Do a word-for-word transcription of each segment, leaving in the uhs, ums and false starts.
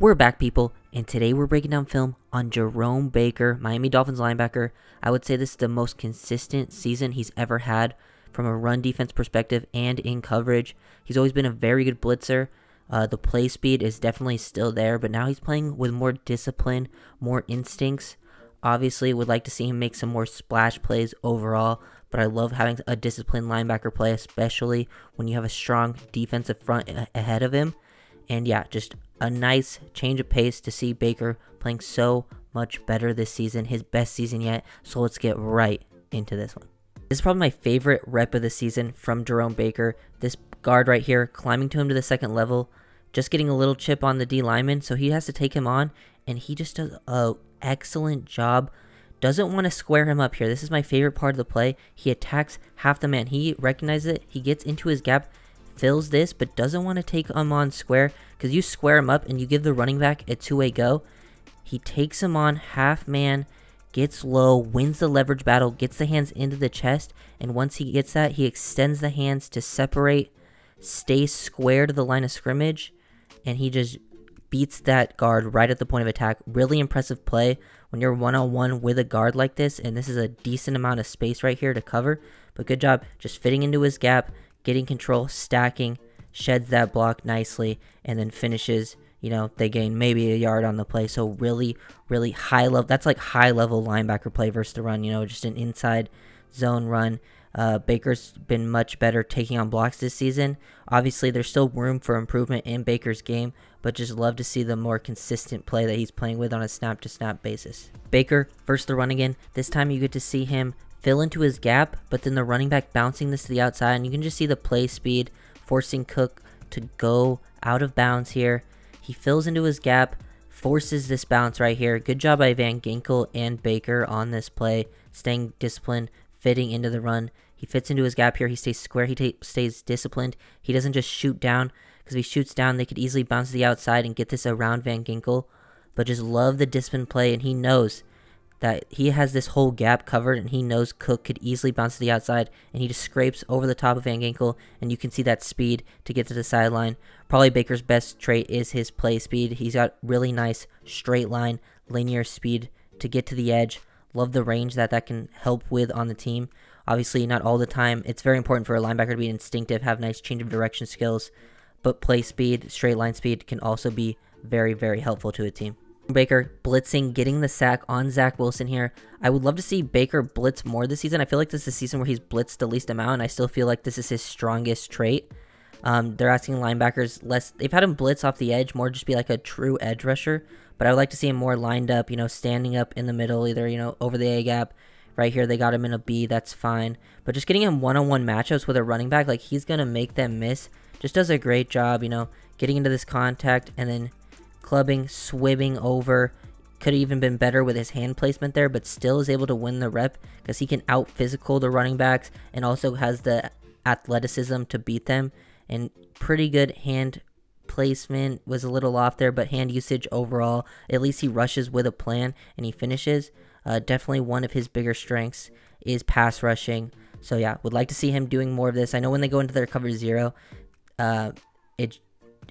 We're back, people, and today we're breaking down film on Jerome Baker, Miami Dolphins linebacker. I would say this is the most consistent season he's ever had from a run defense perspective and in coverage. He's always been a very good blitzer. Uh, the play speed is definitely still there, but now he's playing with more discipline, more instincts. Obviously, would like to see him make some more splash plays overall, but I love having a disciplined linebacker play, especially when you have a strong defensive front ahead of him. And yeah, just a nice change of pace to see Baker playing so much better this season, his best season yet. So let's get right into this one. This is probably my favorite rep of the season from Jerome Baker. This guard right here, climbing to him to the second level, just getting a little chip on the D lineman. So he has to take him on, and he just does an excellent job. Doesn't want to square him up here. This is my favorite part of the play. He attacks half the man. He recognizes it. He gets into his gap, fills this, but doesn't want to take him on square, because you square him up and you give the running back a two-way go. He takes him on half man, gets low, wins the leverage battle, gets the hands into the chest, and once he gets that, he extends the hands to separate, stay square to the line of scrimmage, and he just beats that guard right at the point of attack. Really impressive play when you're one-on-one with a guard like this, and this is a decent amount of space right here to cover, but good job just fitting into his gap, getting control, stacking, sheds that block nicely, and then finishes. You know, they gain maybe a yard on the play. So really, really high level. That's like high level linebacker play versus the run, you know, just an inside zone run. Uh, Baker's been much better taking on blocks this season. Obviously, there's still room for improvement in Baker's game, but just love to see the more consistent play that he's playing with on a snap to snap basis. Baker versus the run again. This time you get to see him fill into his gap, but then the running back bouncing this to the outside, and you can just see the play speed forcing Cook to go out of bounds here. He fills into his gap, forces this bounce right here. Good job by Van Ginkel and Baker on this play, staying disciplined, fitting into the run. He fits into his gap here. He stays square. He stays disciplined. He doesn't just shoot down, because if he shoots down, they could easily bounce to the outside and get this around Van Ginkel, but just love the disciplined play, and he knows that he has this whole gap covered, and he knows Cook could easily bounce to the outside, and he just scrapes over the top of Van Ginkel, and you can see that speed to get to the sideline. Probably Baker's best trait is his play speed. He's got really nice straight line, linear speed to get to the edge. Love the range that that can help with on the team. Obviously, not all the time. It's very important for a linebacker to be instinctive, have nice change of direction skills, but play speed, straight line speed can also be very, very helpful to a team. Baker blitzing, getting the sack on Zach Wilson here. I would love to see Baker blitz more this season. I feel like this is a season where he's blitzed the least amount, and I still feel like this is his strongest trait. Um, they're asking linebackers less. They've had him blitz off the edge more, just be like a true edge rusher, but I would like to see him more lined up, you know, standing up in the middle, either, you know, over the A gap. Right here, they got him in a B, that's fine. But just getting him one-on-one matchups with a running back, like he's going to make them miss, just does a great job, you know, getting into this contact and then clubbing, swimming over. Could have even been better with his hand placement there, but still is able to win the rep because he can out physical the running backs and also has the athleticism to beat them. And pretty good hand placement, was a little off there, but hand usage overall, at least he rushes with a plan and he finishes. Uh, definitely one of his bigger strengths is pass rushing. So yeah, would like to see him doing more of this. I know when they go into their cover zero, uh, it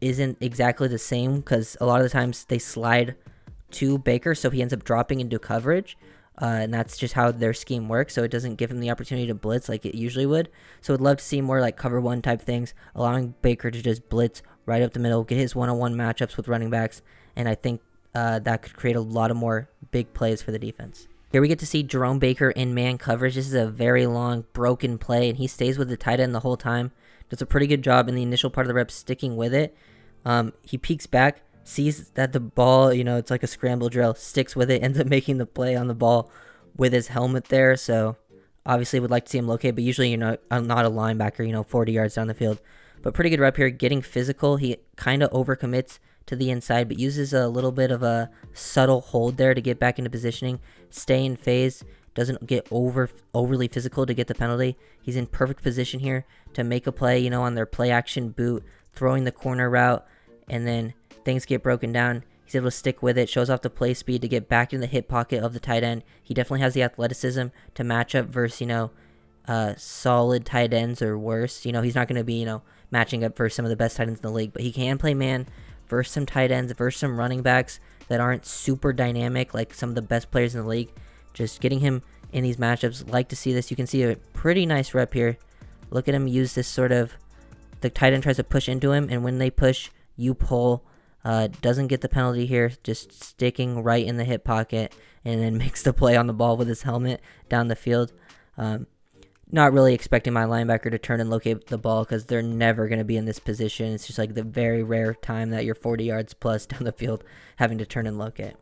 isn't exactly the same because a lot of the times they slide to Baker, so he ends up dropping into coverage, uh, and that's just how their scheme works, so it doesn't give him the opportunity to blitz like it usually would. So I'd love to see more like cover one type things, allowing Baker to just blitz right up the middle, get his one-on-one matchups with running backs, and I think uh, that could create a lot of more big plays for the defense. Here we get to see Jerome Baker in man coverage. This is a very long broken play, and he stays with the tight end the whole time. Does a pretty good job in the initial part of the rep sticking with it. Um, he peeks back, sees that the ball, you know, it's like a scramble drill, sticks with it, ends up making the play on the ball with his helmet there. So obviously would like to see him locate, but usually, you know, I'm not a linebacker, you know, forty yards down the field. But pretty good rep here, getting physical. He kind of overcommits to the inside, but uses a little bit of a subtle hold there to get back into positioning, stay in phase, doesn't get over overly physical to get the penalty. He's in perfect position here to make a play, you know, on their play action boot, throwing the corner route, and then things get broken down. He's able to stick with it, shows off the play speed to get back in the hip pocket of the tight end. He definitely has the athleticism to match up versus, you know, uh, solid tight ends or worse. You know, he's not going to be, you know, matching up for some of the best tight ends in the league, but he can play man versus some tight ends, versus some running backs that aren't super dynamic, like some of the best players in the league. Just getting him in these matchups, like to see this. You can see a pretty nice rep here. Look at him use this sort of, the tight end tries to push into him, and when they push, you pull. Uh, doesn't get the penalty here, just sticking right in the hip pocket, and then makes the play on the ball with his helmet down the field. Um, not really expecting my linebacker to turn and locate the ball because they're never going to be in this position. It's just like the very rare time that you're forty yards plus down the field having to turn and locate.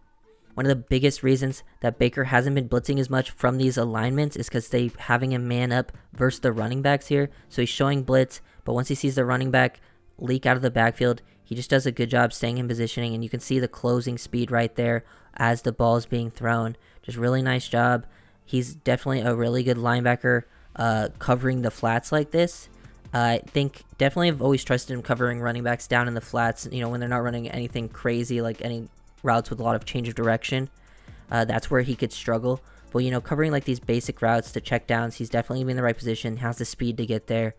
One of the biggest reasons that Baker hasn't been blitzing as much from these alignments is because they having him man up versus the running backs here. So he's showing blitz, but once he sees the running back leak out of the backfield, he just does a good job staying in positioning, and you can see the closing speed right there as the ball is being thrown. Just really nice job. He's definitely a really good linebacker uh, covering the flats like this. Uh, I think definitely I've always trusted him covering running backs down in the flats, you know, when they're not running anything crazy, like any routes with a lot of change of direction. Uh, that's where he could struggle. But, you know, covering like these basic routes to check downs, he's definitely in the right position, has the speed to get there.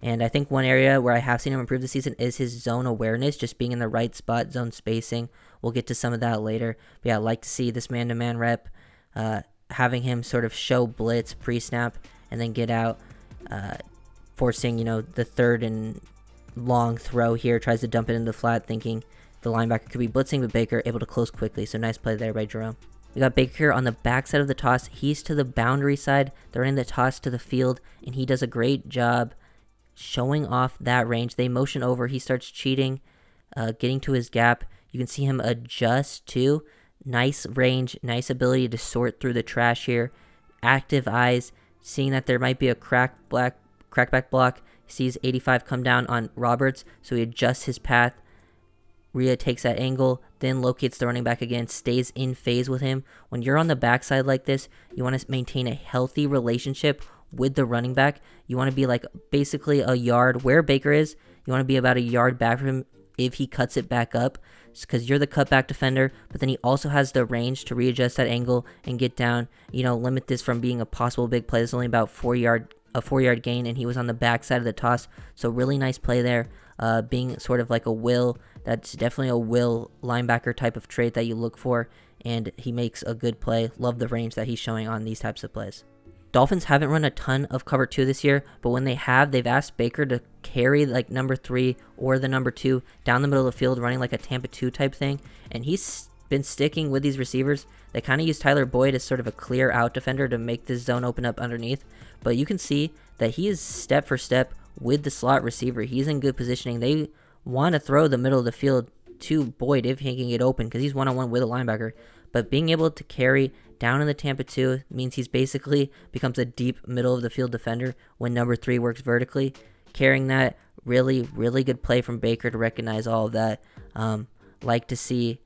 And I think one area where I have seen him improve this season is his zone awareness, just being in the right spot, zone spacing. We'll get to some of that later. But yeah, I like to see this man-to-man rep, uh, having him sort of show blitz pre-snap and then get out, uh, forcing, you know, the third and long throw here, tries to dump it into the flat, thinking the linebacker could be blitzing, but Baker able to close quickly. So nice play there by Jerome. We got Baker on the backside of the toss. He's to the boundary side. They're in the toss to the field, and he does a great job showing off that range. They motion over. He starts cheating, uh, getting to his gap. You can see him adjust too. Nice range, nice ability to sort through the trash here. Active eyes, seeing that there might be a crack black, crackback block. He sees eighty-five come down on Roberts, so he adjusts his path. Rhea takes that angle, then locates the running back again, stays in phase with him. When you're on the backside like this, you want to maintain a healthy relationship with the running back. You want to be like basically a yard where Baker is. You want to be about a yard back from him if he cuts it back up, because you're the cutback defender, but then he also has the range to readjust that angle and get down. You know, limit this from being a possible big play. It's only about four yard a four yard gain, and he was on the backside of the toss. So really nice play there, uh, being sort of like a will. That's definitely a will linebacker type of trait that you look for, and he makes a good play. Love the range that he's showing on these types of plays. Dolphins haven't run a ton of cover two this year, but when they have, they've asked Baker to carry like number three or the number two down the middle of the field, running like a Tampa two type thing, and he's been sticking with these receivers. They kind of use Tyler Boyd as sort of a clear out defender to make this zone open up underneath, but you can see that he is step for step with the slot receiver. He's in good positioning. They want to throw the middle of the field to Boyd if he can get open, because he's one-on-one with a linebacker, but being able to carry down in the Tampa two means he's basically becomes a deep middle of the field defender when number three works vertically. Carrying that, really, really good play from Baker to recognize all of that. Um, like to see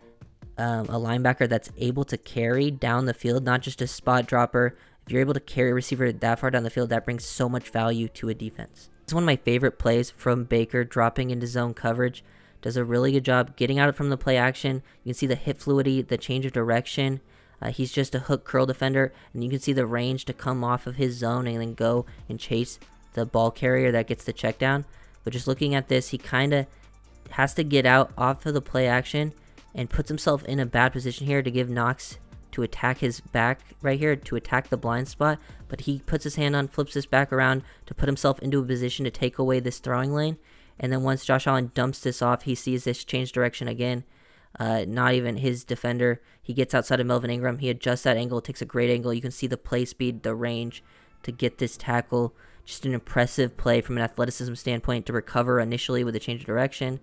um, a linebacker that's able to carry down the field, not just a spot dropper. If you're able to carry a receiver that far down the field, that brings so much value to a defense. It's one of my favorite plays from Baker, dropping into zone coverage. Does a really good job getting out from the play action. You can see the hip fluidity, the change of direction. Uh, he's just a hook curl defender, and you can see the range to come off of his zone and then go and chase the ball carrier that gets the check down. But just looking at this, he kind of has to get out off of the play action and puts himself in a bad position here to give Knox to attack his back right here, to attack the blind spot. But he puts his hand on, flips this back around to put himself into a position to take away this throwing lane. And then once Josh Allen dumps this off, he sees this change direction again. Uh, not even his defender. He gets outside of Melvin Ingram. He adjusts that angle, takes a great angle. You can see the play speed, the range to get this tackle. Just an impressive play from an athleticism standpoint to recover initially with a change of direction,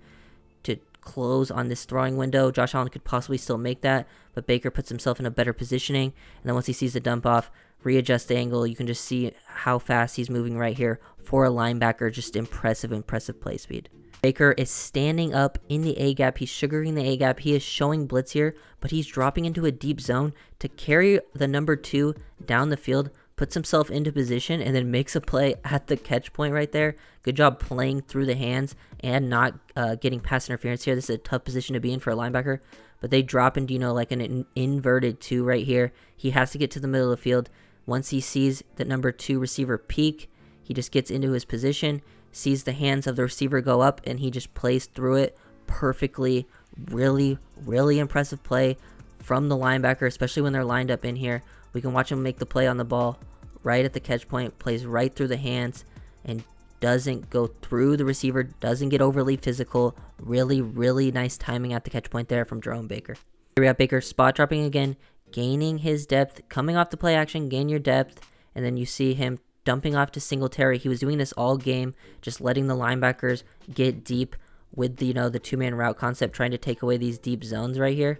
to close on this throwing window. Josh Allen could possibly still make that, but Baker puts himself in a better positioning. And then once he sees the dump off, readjust the angle. You can just see how fast he's moving right here for a linebacker. Just impressive, impressive play speed. Baker is standing up in the A-gap. He's sugaring the A-gap. He is showing blitz here, but he's dropping into a deep zone to carry the number two down the field, puts himself into position, and then makes a play at the catch point right there. Good job playing through the hands and not uh, getting pass interference here. This is a tough position to be in for a linebacker, but they drop into, you know, like an in inverted two right here. He has to get to the middle of the field. Once he sees the number two receiver peak, he just gets into his position, sees the hands of the receiver go up, and he just plays through it perfectly. really, really impressive play from the linebacker, especially when they're lined up in here. We can watch him make the play on the ball right at the catch point, plays right through the hands, and doesn't go through the receiver, doesn't get overly physical. Really, really nice timing at the catch point there from Jerome Baker. Here we have Baker spot dropping again, gaining his depth, coming off the play action, gain your depth, and then you see him dumping off to Singletary. He was doing this all game, just letting the linebackers get deep with the, you know, the two-man route concept, trying to take away these deep zones right here,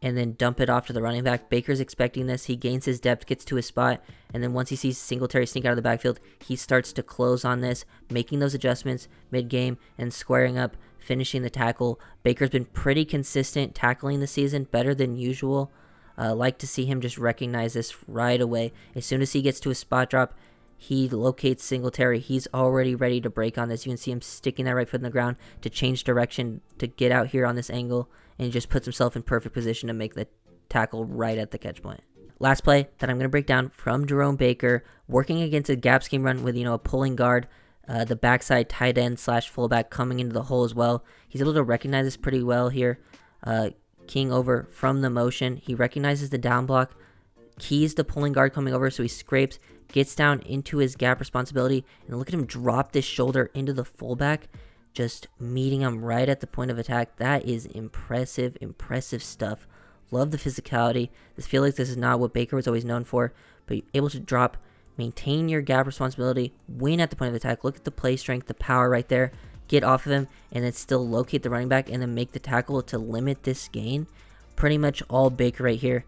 and then dump it off to the running back. Baker's expecting this. He gains his depth, gets to his spot, and then once he sees Singletary sneak out of the backfield, he starts to close on this, making those adjustments mid-game and squaring up, finishing the tackle. Baker's been pretty consistent tackling this season, better than usual. Uh, like to see him just recognize this right away. As soon as he gets to a spot drop, he locates Singletary. He's already ready to break on this. You can see him sticking that right foot in the ground to change direction, to get out here on this angle, and he just puts himself in perfect position to make the tackle right at the catch point. Last play that I'm going to break down from Jerome Baker, working against a gap scheme run with, you know, a pulling guard, uh, the backside tight end slash fullback coming into the hole as well. He's able to recognize this pretty well here. Uh, King over from the motion. He recognizes the down block, keys the pulling guard coming over, so he scrapes, gets down into his gap responsibility, and look at him drop this shoulder into the fullback, just meeting him right at the point of attack. That is impressive, impressive stuff. Love the physicality. I feel like this is not what Baker was always known for, but able to drop, maintain your gap responsibility, win at the point of attack. Look at the play strength, the power right there. Get off of him, and then still locate the running back, and then make the tackle to limit this gain. Pretty much all Baker right here.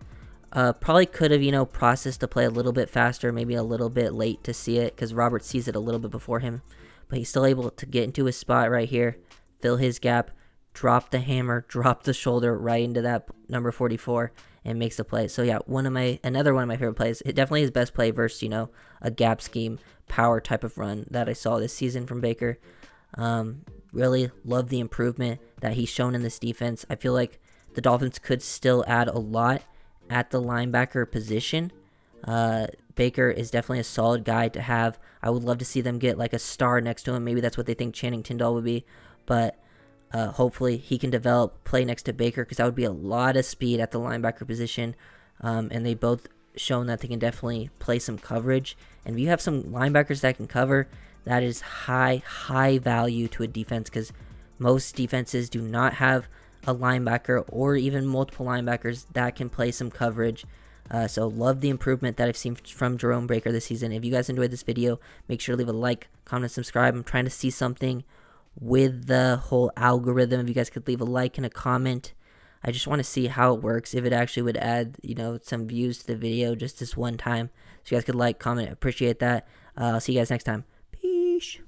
Uh, probably could have, you know, processed the play a little bit faster, maybe a little bit late to see it, because Roberts sees it a little bit before him. But he's still able to get into his spot right here, fill his gap, drop the hammer, drop the shoulder right into that number forty-four, and makes the play. So yeah, one of my another one of my favorite plays. It definitely is best play versus, you know, a gap scheme power type of run that I saw this season from Baker. Um, really love the improvement that he's shown in this defense. I feel like the Dolphins could still add a lot at the linebacker position. Uh, Baker is definitely a solid guy to have. I would love to see them get like a star next to him. Maybe that's what they think Channing Tindall would be, but uh, hopefully he can develop, play next to Baker, because that would be a lot of speed at the linebacker position. Um, and they both shown that they can definitely play some coverage. And if you have some linebackers that can cover, that is high, high value to a defense, because most defenses do not have a linebacker or even multiple linebackers that can play some coverage. Uh, so love the improvement that I've seen from Jerome Baker this season. If you guys enjoyed this video, make sure to leave a like, comment, subscribe. I'm trying to see something with the whole algorithm. If you guys could leave a like and a comment, I just want to see how it works, if it actually would add, you know, some views to the video just this one time. So you guys could like, comment, appreciate that. Uh, I'll see you guys next time. Peace.